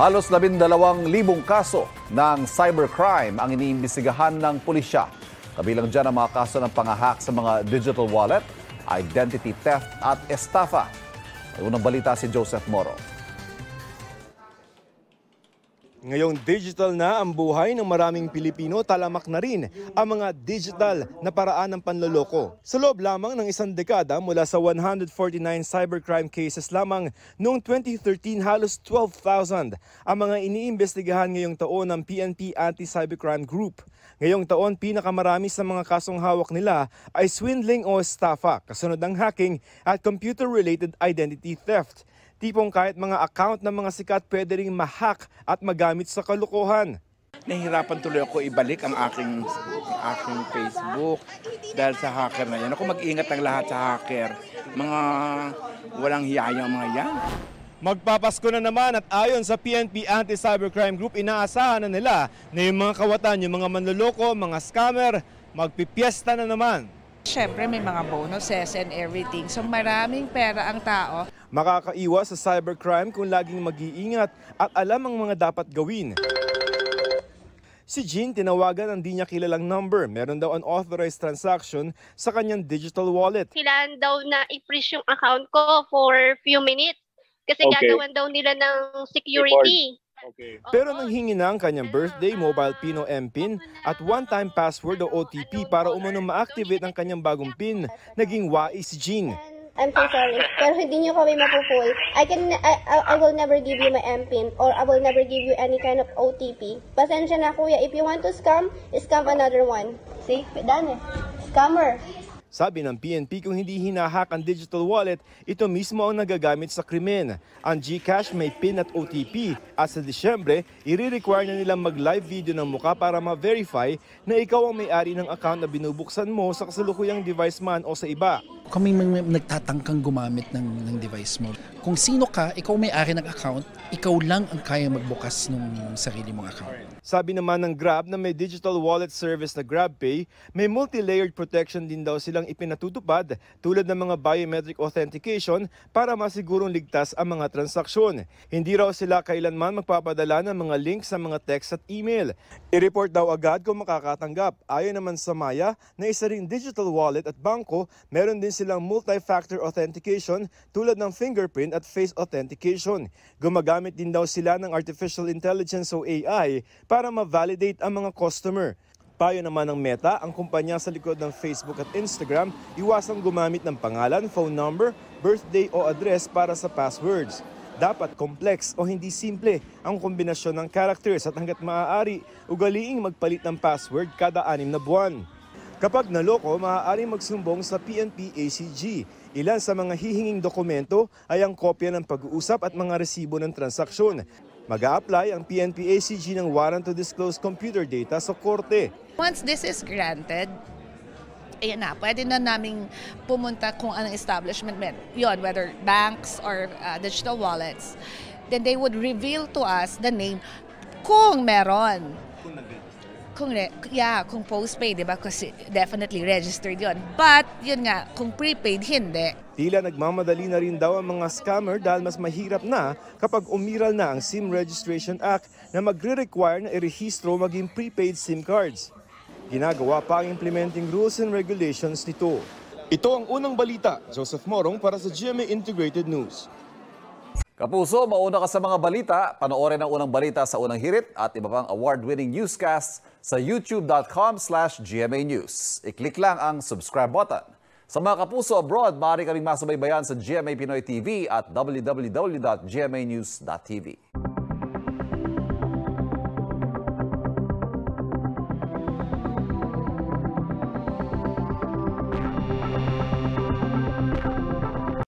Halos 12,000 kaso ng cybercrime ang iniimbestigahan ng pulisya. Kabilang dyan ang mga kaso ng pangahak sa mga digital wallet, identity theft at estafa. Unang balita si Joseph Moro. Ngayong digital na ang buhay ng maraming Pilipino, talamak na rin ang mga digital na paraan ng panloloko. Sa loob lamang ng isang dekada mula sa 149 cybercrime cases lamang noong 2013, halos 12,000 ang mga iniimbestigahan ngayong taon ng PNP Anti-Cybercrime Group. Ngayong taon, pinakamarami sa mga kasong hawak nila ay swindling o estafa, kasunod ng hacking at computer-related identity theft. Tipong kahit mga account ng mga sikat pwede ring ma-hack at magamit sa kalukuhan. Nahihirapan tuloy ako ibalik ang aking Facebook dahil sa hacker na yan. Ako mag-ingat ang lahat sa hacker. Mga walang hiyayang mga yan. Magpapasko na naman at ayon sa PNP Anti-Cybercrime Group, inaasahan na nila na yung mga kawatan, yung mga manloloko, mga scammer, magpipiesta na naman. Siyempre may mga bonuses and everything, so maraming pera ang tao. Makakaiwas sa cybercrime kung laging mag-iingat at alam ang mga dapat gawin. Si Jean tinawagan ang di niya kilalang number. Meron daw unauthorized transaction sa kanyang digital wallet. Kailangan daw na i-freeze yung account ko for few minutes kasi gagawin daw nila ng security. Pero nanghingi na ang kanyang birthday, mobile pin o MPIN at one-time password o OTP para umunong ma-activate ang kanyang bagong PIN. Naging wais si Jean. I'm so sorry, pero hindi niyo kami mapupul. I will never give you my MPIN or I will never give you any kind of OTP. Pasensya na kuya, if you want to scam, scam another one. See, done eh. Scammer. Sabi ng PNP, kung hindi hinahack ang digital wallet, ito mismo ang nagagamit sa krimen. Ang GCash may PIN at OTP at sa Disyembre, i-require na nilang mag-live video ng mukha para ma-verify na ikaw ang may-ari ng account na binubuksan mo sa kasalukuyang device man o sa iba. Kami nagtatangkang gumamit ng device mo. Kung sino ka, ikaw may-ari ng account, ikaw lang ang kaya magbukas ng sarili mong account. Sabi naman ng Grab na may digital wallet service na GrabPay, may multi-layered protection din daw silang ipinatutupad tulad ng mga biometric authentication para masigurong ligtas ang mga transaksyon. Hindi raw sila kailanman magpapadala ng mga links sa mga text at email. I-report daw agad kung makakatanggap. Ayon naman sa Maya na isa ring digital wallet at bangko, meron din silang multi-factor authentication tulad ng fingerprint at face authentication. Gumagamit din daw sila ng artificial intelligence o AI para ma-validate ang mga customer. Payo naman ng Meta, ang kumpanya sa likod ng Facebook at Instagram, iwasang gumamit ng pangalan, phone number, birthday o address para sa passwords. Dapat kompleks o hindi simple ang kombinasyon ng characters at hanggat maaari, ugaliing magpalit ng password kada 6 na buwan. Kapag naloko, maaari magsumbong sa PNP ACG. Ilan sa mga hihinging dokumento ay ang kopya ng pag-uusap at mga resibo ng transaksyon. Mag-a-apply ang PNP ACG ng warrant to disclose computer data sa korte. Once this is granted, ayan na, pwede na naming pumunta kung anong establishment yon, whether banks or digital wallets. Then they would reveal to us the name kung meron. Kung postpaid, diba? Kasi definitely registered yon. But yun nga, kung prepaid, hindi. Tila nagmamadali na rin daw ang mga scammer dahil mas mahirap na kapag umiral na ang SIM Registration Act na magre-require na irehistro maging prepaid SIM cards. Ginagawa pa ang implementing rules and regulations nito. Ito ang unang balita, Joseph Morong para sa GMA Integrated News. Kapuso, mauna ka sa mga balita, panoorin ang unang balita sa unang hirit at iba pang award-winning newscasts sa youtube.com/GMA News. I-click lang ang subscribe button. Sa mga kapuso abroad, maaari kaming masubaybayan sa GMA Pinoy TV at www.gmanews.tv.